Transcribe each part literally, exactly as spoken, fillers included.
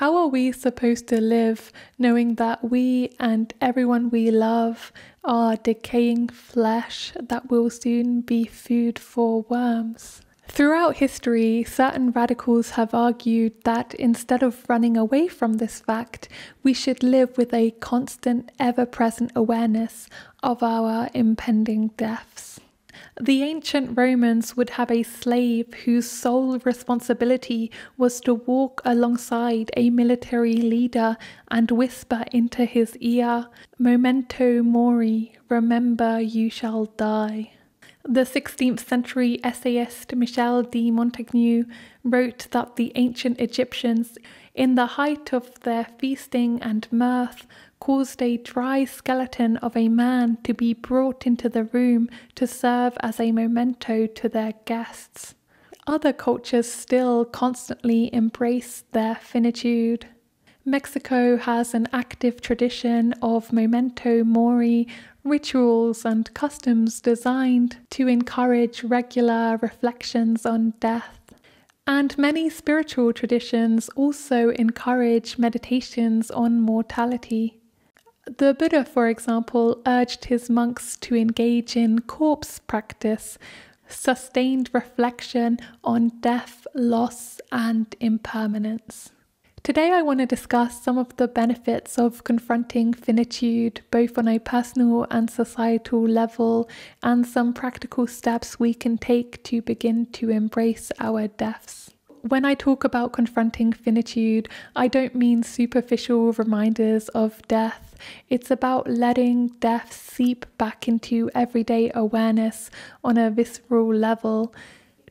How are we supposed to live knowing that we and everyone we love are decaying flesh that will soon be food for worms? Throughout history, certain radicals have argued that instead of running away from this fact, we should live with a constant, ever-present awareness of our impending deaths. The ancient Romans would have a slave whose sole responsibility was to walk alongside a military leader and whisper into his ear, "Memento Mori, remember you shall die." The sixteenth century essayist Michel de Montaigne wrote that the ancient Egyptians, in the height of their feasting and mirth, caused a dry skeleton of a man to be brought into the room to serve as a memento to their guests. Other cultures still constantly embrace their finitude. Mexico has an active tradition of memento mori rituals and customs designed to encourage regular reflections on death. And many spiritual traditions also encourage meditations on mortality. The Buddha, for example, urged his monks to engage in corpse practice, sustained reflection on death, loss, and impermanence. Today I want to discuss some of the benefits of confronting finitude, both on a personal and societal level, and some practical steps we can take to begin to embrace our deaths. When I talk about confronting finitude, I don't mean superficial reminders of death. It's about letting death seep back into everyday awareness on a visceral level.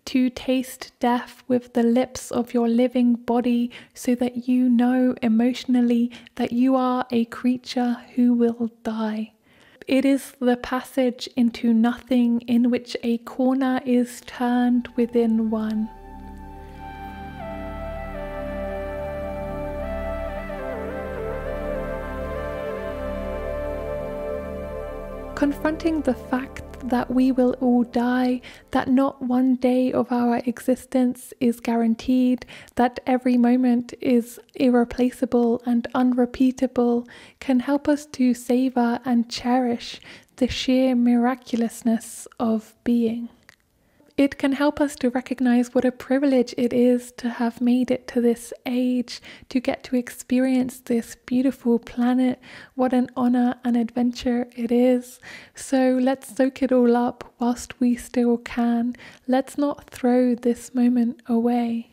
To taste death with the lips of your living body so that you know emotionally that you are a creature who will die. It is the passage into nothing in which a corner is turned within one. Confronting the fact that we will all die, that not one day of our existence is guaranteed, that every moment is irreplaceable and unrepeatable, can help us to savor and cherish the sheer miraculousness of being. It can help us to recognize what a privilege it is to have made it to this age, to get to experience this beautiful planet. What an honor and adventure it is. So let's soak it all up whilst we still can. Let's not throw this moment away.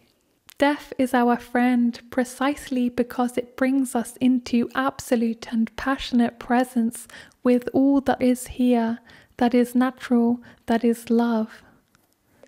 Death is our friend precisely because it brings us into absolute and passionate presence with all that is here, that is natural, that is love.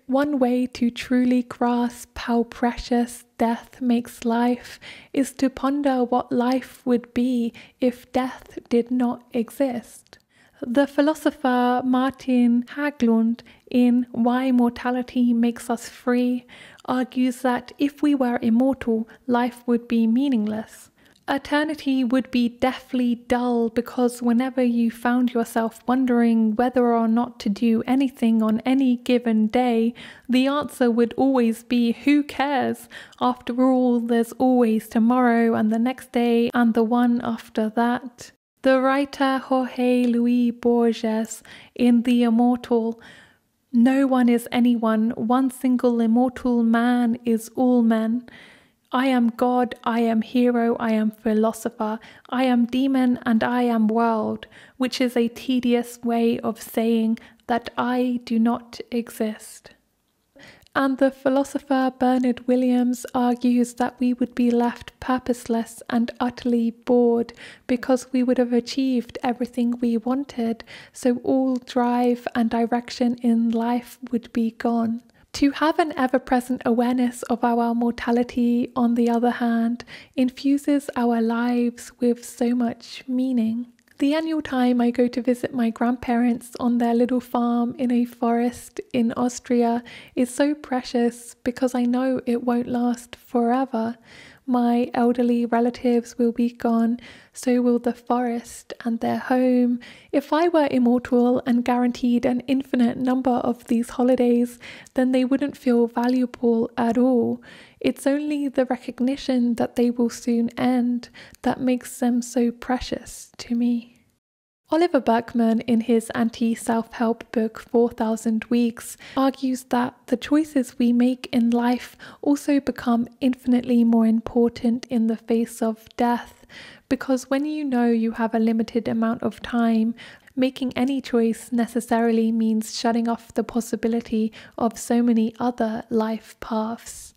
One way to truly grasp how precious death makes life is to ponder what life would be if death did not exist. The philosopher Martin Hägglund, in Why Mortality Makes Us Free, argues that if we were immortal, life would be meaningless. Eternity would be deathly dull because whenever you found yourself wondering whether or not to do anything on any given day, the answer would always be, who cares? After all, there's always tomorrow and the next day and the one after that. The writer Jorge Luis Borges, in The Immortal, "No one is anyone, one single immortal man is all men. I am God, I am hero, I am philosopher, I am demon, and I am world," which is a tedious way of saying that I do not exist. And the philosopher Bernard Williams argues that we would be left purposeless and utterly bored because we would have achieved everything we wanted, so all drive and direction in life would be gone. To have an ever-present awareness of our mortality, on the other hand, infuses our lives with so much meaning. The annual time I go to visit my grandparents on their little farm in a forest in Austria is so precious because I know it won't last forever. My elderly relatives will be gone, so will the forest and their home. If I were immortal and guaranteed an infinite number of these holidays, then they wouldn't feel valuable at all. It's only the recognition that they will soon end that makes them so precious to me. Oliver Burkeman, in his anti-self-help book four thousand weeks, argues that the choices we make in life also become infinitely more important in the face of death, because when you know you have a limited amount of time, making any choice necessarily means shutting off the possibility of so many other life paths.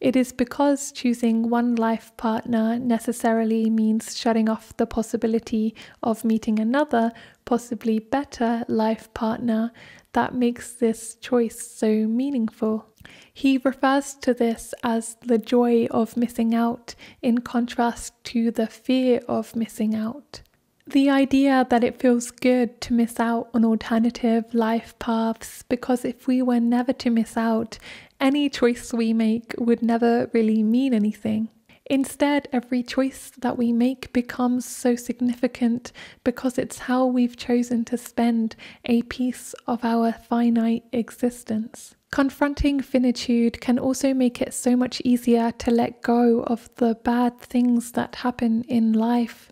It is because choosing one life partner necessarily means shutting off the possibility of meeting another, possibly better life partner that makes this choice so meaningful. He refers to this as the joy of missing out, in contrast to the fear of missing out. The idea that it feels good to miss out on alternative life paths, because if we were never to miss out, any choice we make would never really mean anything. Instead, every choice that we make becomes so significant because it's how we've chosen to spend a piece of our finite existence. Confronting finitude can also make it so much easier to let go of the bad things that happen in life.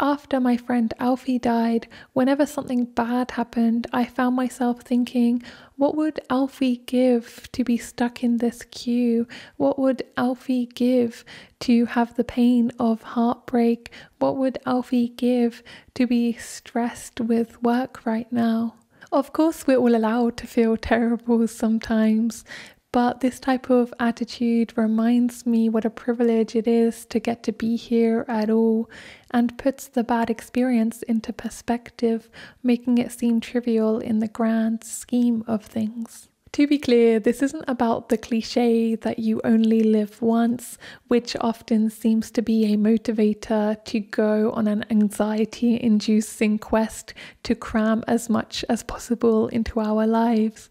After my friend Alfie died, whenever something bad happened, I found myself thinking, what would Alfie give to be stuck in this queue? What would Alfie give to have the pain of heartbreak? What would Alfie give to be stressed with work right now? Of course, we're all allowed to feel terrible sometimes, but this type of attitude reminds me what a privilege it is to get to be here at all, and puts the bad experience into perspective, making it seem trivial in the grand scheme of things. To be clear, this isn't about the cliche that you only live once, which often seems to be a motivator to go on an anxiety-inducing quest to cram as much as possible into our lives.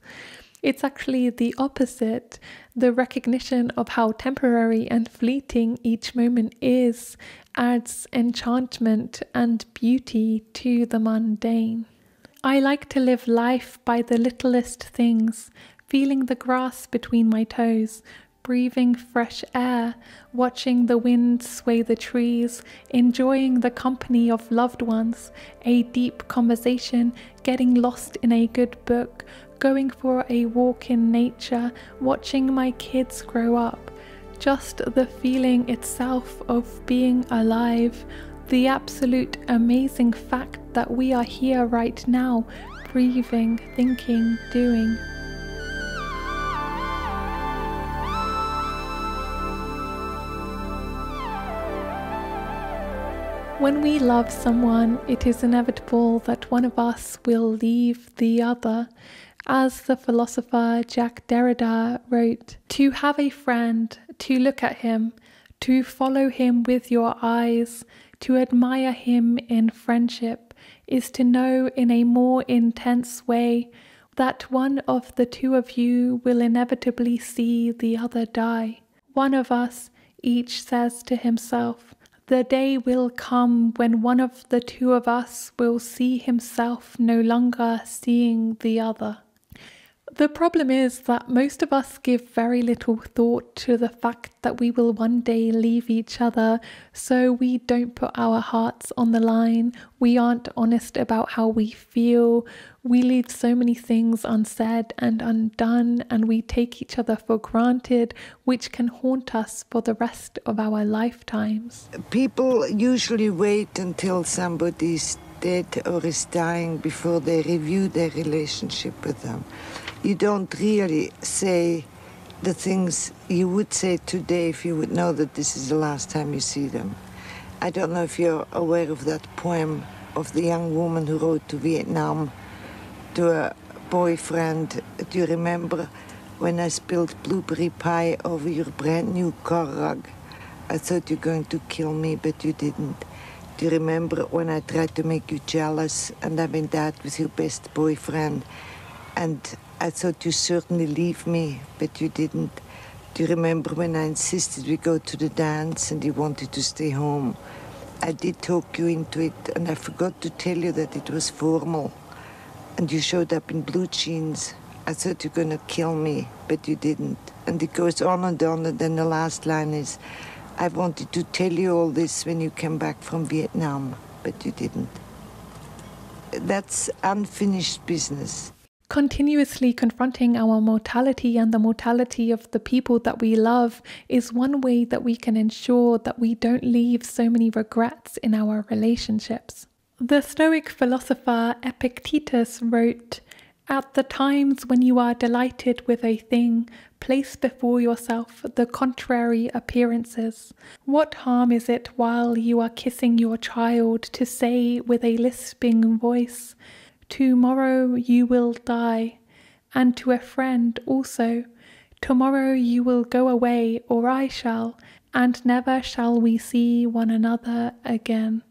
It's actually the opposite, the recognition of how temporary and fleeting each moment is adds enchantment and beauty to the mundane. I like to live life by the littlest things, feeling the grass between my toes, breathing fresh air, watching the wind sway the trees, enjoying the company of loved ones, a deep conversation, getting lost in a good book, going for a walk in nature, watching my kids grow up, just the feeling itself of being alive, the absolute amazing fact that we are here right now, breathing, thinking, doing. When we love someone, it is inevitable that one of us will leave the other. As the philosopher Jacques Derrida wrote, "To have a friend, to look at him, to follow him with your eyes, to admire him in friendship, is to know in a more intense way that one of the two of you will inevitably see the other die. One of us, each says to himself, the day will come when one of the two of us will see himself no longer seeing the other." The problem is that most of us give very little thought to the fact that we will one day leave each other, so we don't put our hearts on the line, we aren't honest about how we feel, we leave so many things unsaid and undone, and we take each other for granted, which can haunt us for the rest of our lifetimes. People usually wait until somebody's dead or is dying before they review their relationship with them. You don't really say the things you would say today if you would know that this is the last time you see them. I don't know if you're aware of that poem of the young woman who wrote to Vietnam to a boyfriend, "Do you remember when I spilled blueberry pie over your brand new car rug? I thought you were going to kill me, but you didn't. Do you remember when I tried to make you jealous and I went out with your best boyfriend and I thought you certainly leave me, but you didn't. Do you remember when I insisted we go to the dance and you wanted to stay home? I did talk you into it, and I forgot to tell you that it was formal. And you showed up in blue jeans. I thought you were gonna kill me, but you didn't. And it goes on and on, and then the last line is, I wanted to tell you all this when you came back from Vietnam, but you didn't. That's unfinished business. Continuously confronting our mortality and the mortality of the people that we love is one way that we can ensure that we don't leave so many regrets in our relationships. The Stoic philosopher Epictetus wrote, "At the times when you are delighted with a thing, place before yourself the contrary appearances. What harm is it while you are kissing your child to say with a lisping voice, 'Tomorrow you will die,' and to a friend also, 'Tomorrow you will go away, or I shall, and never shall we see one another again.'"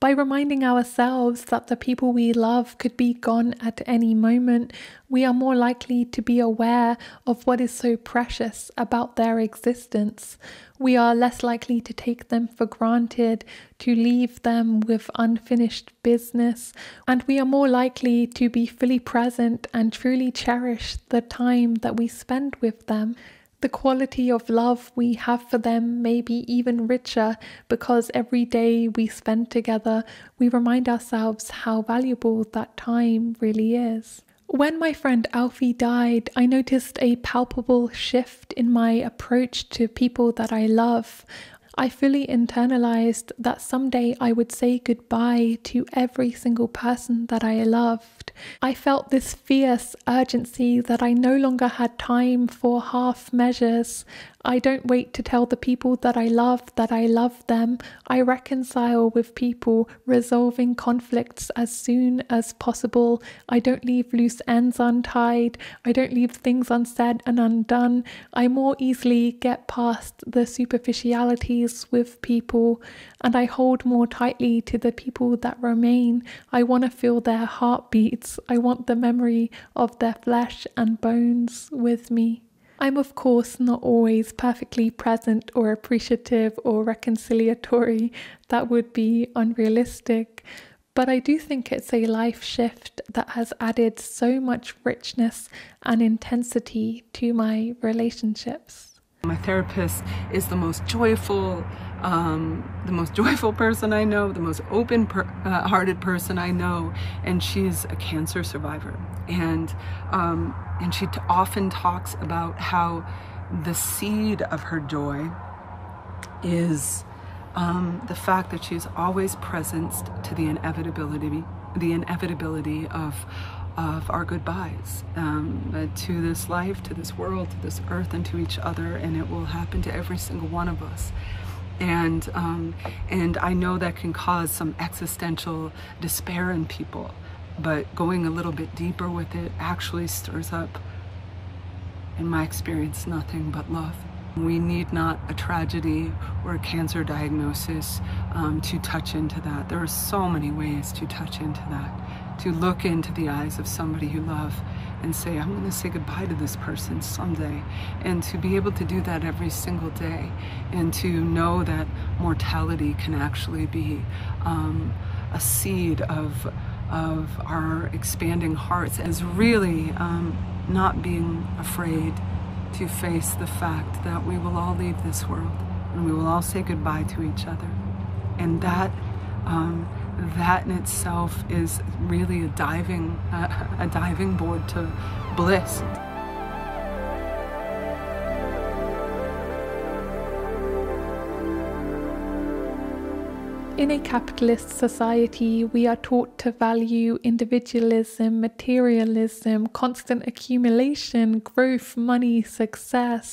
By reminding ourselves that the people we love could be gone at any moment, we are more likely to be aware of what is so precious about their existence. We are less likely to take them for granted, to leave them with unfinished business, and we are more likely to be fully present and truly cherish the time that we spend with them. The quality of love we have for them may be even richer because every day we spend together, we remind ourselves how valuable that time really is. When my friend Alfie died, I noticed a palpable shift in my approach to people that I love. I fully internalized that someday I would say goodbye to every single person that I loved. I felt this fierce urgency that I no longer had time for half measures. I don't wait to tell the people that I love that I love them. I reconcile with people, resolving conflicts as soon as possible. I don't leave loose ends untied. I don't leave things unsaid and undone. I more easily get past the superficialities with people, and I hold more tightly to the people that remain. I want to feel their heartbeats. I want the memory of their flesh and bones with me. I'm of course not always perfectly present or appreciative or reconciliatory. That would be unrealistic. But I do think it's a life shift that has added so much richness and intensity to my relationships. My therapist is the most joyful, um, the most joyful person I know, the most open-hearted per uh, person I know, and she's a cancer survivor. And um, And she t often talks about how the seed of her joy is um, the fact that she's always presenced to the inevitability, the inevitability of, of our goodbyes, um, uh, to this life, to this world, to this earth, and to each other, and it will happen to every single one of us. And, um, and I know that can cause some existential despair in people. But going a little bit deeper with it actually stirs up, in my experience, nothing but love. We need not a tragedy or a cancer diagnosis um, to touch into that. There are so many ways to touch into that, to look into the eyes of somebody you love and say, I'm going to say goodbye to this person someday, and to be able to do that every single day, and to know that mortality can actually be um, a seed of of our expanding hearts, as really um, not being afraid to face the fact that we will all leave this world and we will all say goodbye to each other. And that um, that in itself is really a diving uh, a diving board to bliss. In a capitalist society, we are taught to value individualism, materialism, constant accumulation, growth, money, success.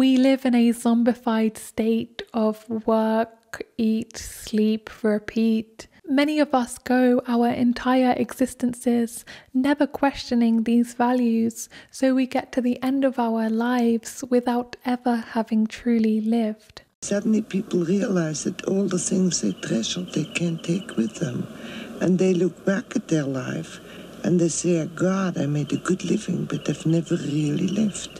We live in a zombified state of work, eat, sleep, repeat. Many of us go our entire existences never questioning these values, so we get to the end of our lives without ever having truly lived. Suddenly people realize that all the things they treasure, they can't take with them. And they look back at their life and they say, God, I made a good living, but I've never really lived.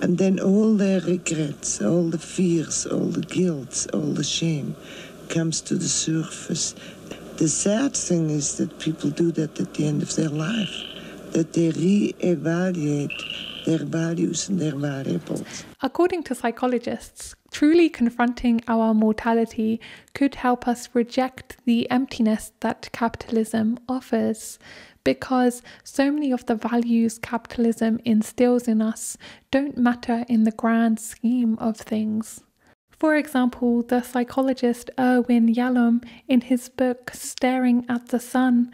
And then all their regrets, all the fears, all the guilt, all the shame comes to the surface. The sad thing is that people do that at the end of their life, that they re-evaluate their values and their variables. According to psychologists, truly confronting our mortality could help us reject the emptiness that capitalism offers, because so many of the values capitalism instills in us don't matter in the grand scheme of things. For example, the psychologist Irvin Yalom, in his book Staring at the Sun,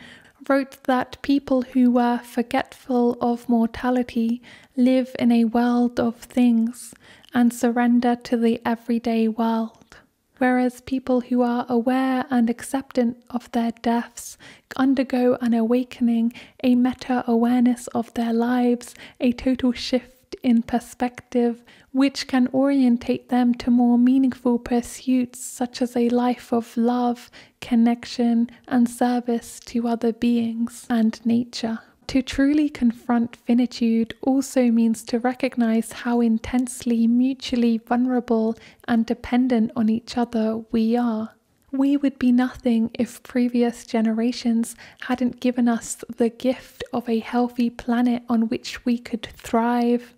wrote that people who were forgetful of mortality live in a world of things and surrender to the everyday world, whereas people who are aware and acceptant of their deaths undergo an awakening, a meta-awareness of their lives, a total shift in perspective, which can orientate them to more meaningful pursuits such as a life of love, connection, and service to other beings and nature. To truly confront finitude also means to recognize how intensely mutually vulnerable and dependent on each other we are. We would be nothing if previous generations hadn't given us the gift of a healthy planet on which we could thrive,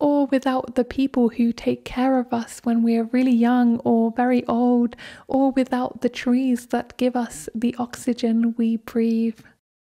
or without the people who take care of us when we are really young or very old, or without the trees that give us the oxygen we breathe.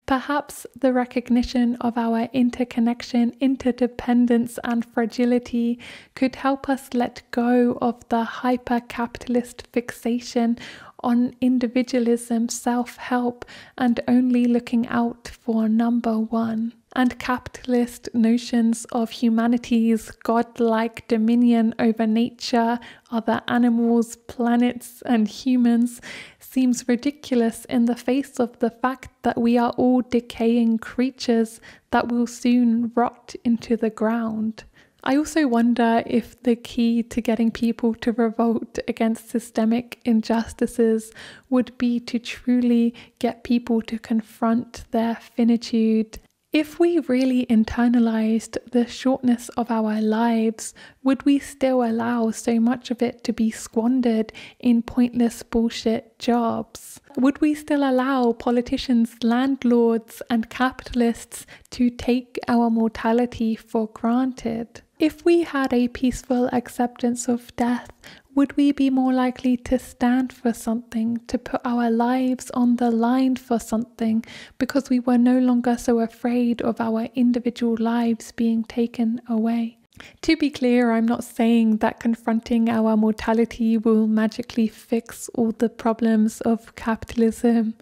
Perhaps the recognition of our interconnection, interdependence, and fragility could help us let go of the hyper-capitalist fixation on individualism, self-help, and only looking out for number one, and capitalist notions of humanity's godlike dominion over nature, other animals, planets, and humans seems ridiculous in the face of the fact that we are all decaying creatures that will soon rot into the ground. I also wonder if the key to getting people to revolt against systemic injustices would be to truly get people to confront their finitude. If we really internalized the shortness of our lives, would we still allow so much of it to be squandered in pointless bullshit jobs? Would we still allow politicians, landlords, and capitalists to take our mortality for granted? If we had a peaceful acceptance of death, would we be more likely to stand for something, to put our lives on the line for something, because we were no longer so afraid of our individual lives being taken away? To be clear, I'm not saying that confronting our mortality will magically fix all the problems of capitalism,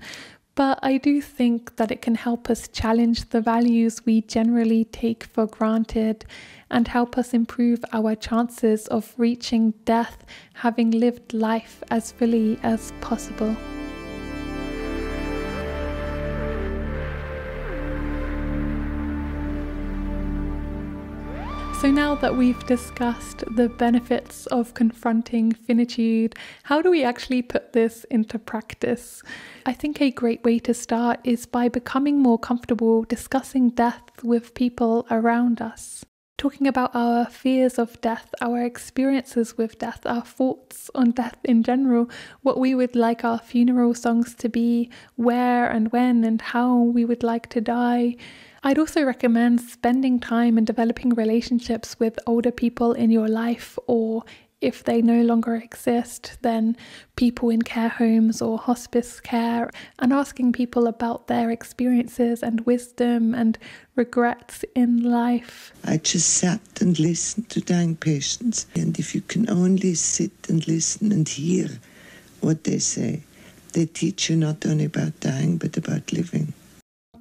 but I do think that it can help us challenge the values we generally take for granted and help us improve our chances of reaching death, having lived life as fully as possible. So now that we've discussed the benefits of confronting finitude, how do we actually put this into practice? I think a great way to start is by becoming more comfortable discussing death with people around us. Talking about our fears of death, our experiences with death, our thoughts on death in general, what we would like our funeral songs to be, where and when and how we would like to die. I'd also recommend spending time and developing relationships with older people in your life, or if they no longer exist, then people in care homes or hospice care, and asking people about their experiences and wisdom and regrets in life. I just sat and listened to dying patients, and if you can only sit and listen and hear what they say, they teach you not only about dying but about living.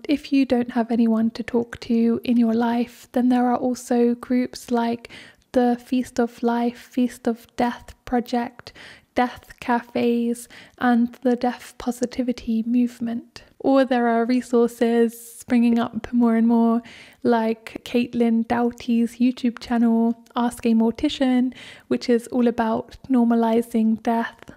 If you don't have anyone to talk to in your life, then there are also groups like the Feast of Life, Feast of Death Project, death cafes, and the death positivity movement. Or there are resources springing up more and more, like Caitlin Doughty's YouTube channel, Ask a Mortician, which is all about normalizing death.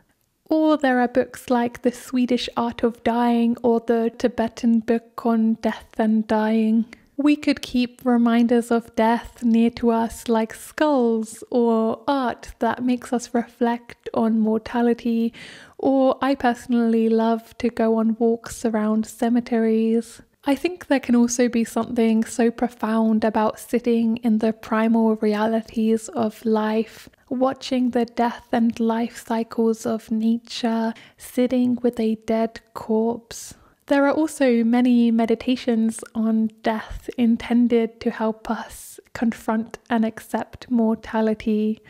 Or there are books like The Swedish Art of Dying or the Tibetan Book on Death and Dying. We could keep reminders of death near to us like skulls, or art that makes us reflect on mortality, or I personally love to go on walks around cemeteries. I think there can also be something so profound about sitting in the primal realities of life, watching the death and life cycles of nature, sitting with a dead corpse. There are also many meditations on death intended to help us confront and accept mortality.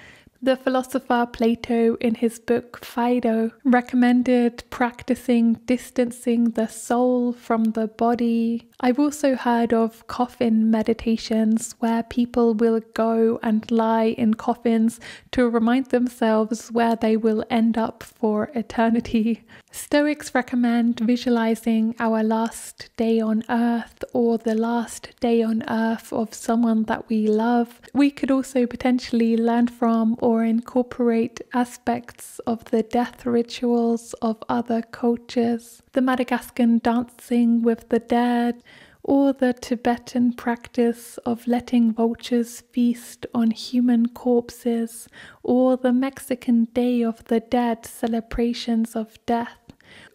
The philosopher Plato, in his book Phaedo, recommended practicing distancing the soul from the body. I've also heard of coffin meditations where people will go and lie in coffins to remind themselves where they will end up for eternity. Stoics recommend visualizing our last day on earth or the last day on earth of someone that we love. We could also potentially learn from or incorporate aspects of the death rituals of other cultures, the Madagascan dancing with the dead, or the Tibetan practice of letting vultures feast on human corpses, or the Mexican Day of the Dead celebrations of death.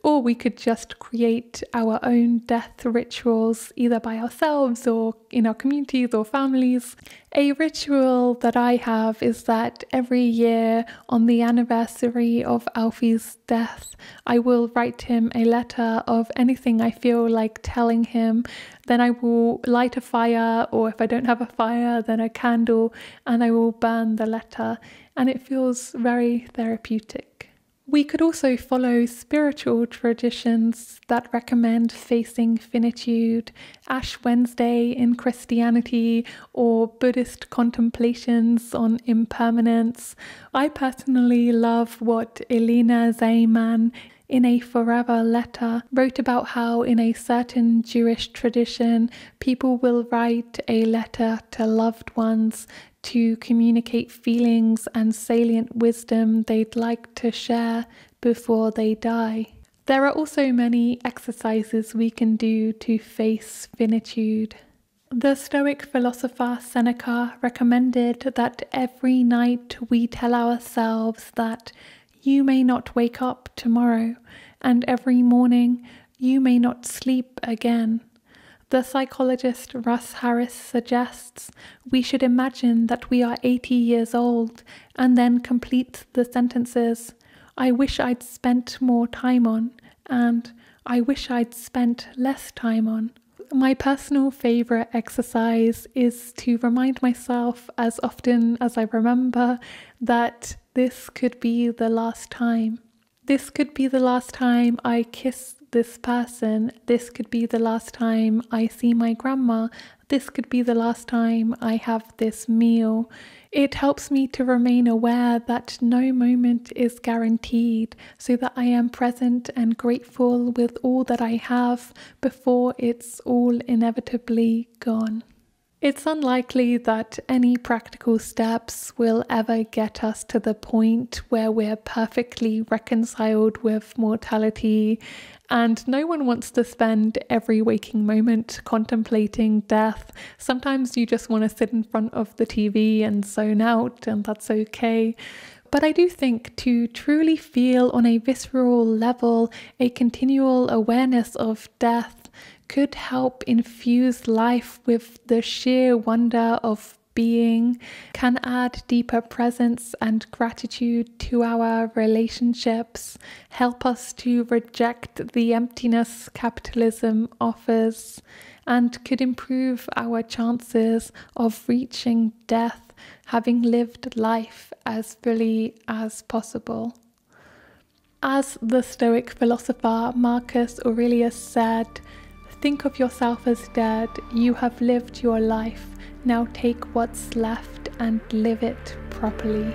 Or we could just create our own death rituals, either by ourselves or in our communities or families. A ritual that I have is that every year on the anniversary of Alfie's death, I will write him a letter of anything I feel like telling him. Then I will light a fire, or if I don't have a fire, then a candle, and I will burn the letter. And it feels very therapeutic. We could also follow spiritual traditions that recommend facing finitude, Ash Wednesday in Christianity, or Buddhist contemplations on impermanence. I personally love what Elana Zaiman in a Forever letter wrote about, how in a certain Jewish tradition, people will write a letter to loved ones to communicate feelings and salient wisdom they'd like to share before they die. There are also many exercises we can do to face finitude. The Stoic philosopher Seneca recommended that every night we tell ourselves that you may not wake up tomorrow, and every morning you may not sleep again. The psychologist Russ Harris suggests we should imagine that we are eighty years old and then complete the sentences, "I wish I'd spent more time on," and "I wish I'd spent less time on." My personal favourite exercise is to remind myself as often as I remember that this could be the last time. This could be the last time I kiss this person. This could be the last time I see my grandma. This could be the last time I have this meal. It helps me to remain aware that no moment is guaranteed, so that I am present and grateful with all that I have before it's all inevitably gone. It's unlikely that any practical steps will ever get us to the point where we're perfectly reconciled with mortality, and no one wants to spend every waking moment contemplating death. Sometimes you just want to sit in front of the T V and zone out, and that's okay. But I do think to truly feel on a visceral level a continual awareness of death could help infuse life with the sheer wonder of being, can add deeper presence and gratitude to our relationships, help us to reject the emptiness capitalism offers, and could improve our chances of reaching death, having lived life as fully as possible. As the Stoic philosopher Marcus Aurelius said, "Think of yourself as dead. You have lived your life. Now take what's left and live it properly."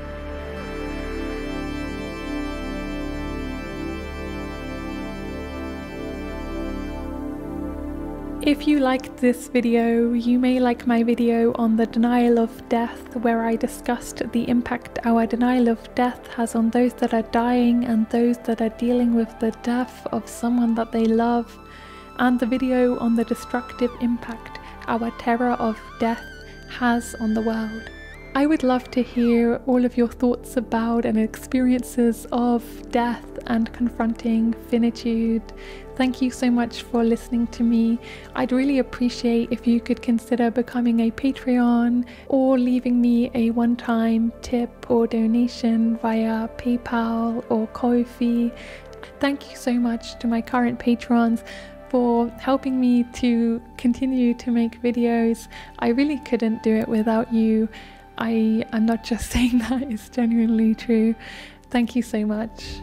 If you liked this video, you may like my video on the denial of death, where I discussed the impact our denial of death has on those that are dying and those that are dealing with the death of someone that they love, and the video on the destructive impact our terror of death has on the world. I would love to hear all of your thoughts about and experiences of death and confronting finitude. Thank you so much for listening to me. I'd really appreciate if you could consider becoming a Patreon or leaving me a one-time tip or donation via PayPal or Ko-fi. Thank you so much to my current patrons for helping me to continue to make videos. I really couldn't do it without you. I am not just saying that, it's genuinely true. Thank you so much.